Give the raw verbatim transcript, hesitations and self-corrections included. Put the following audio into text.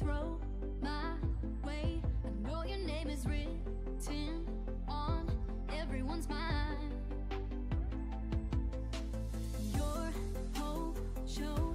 throw my way. I know your name is written on everyone's mind. Your whole show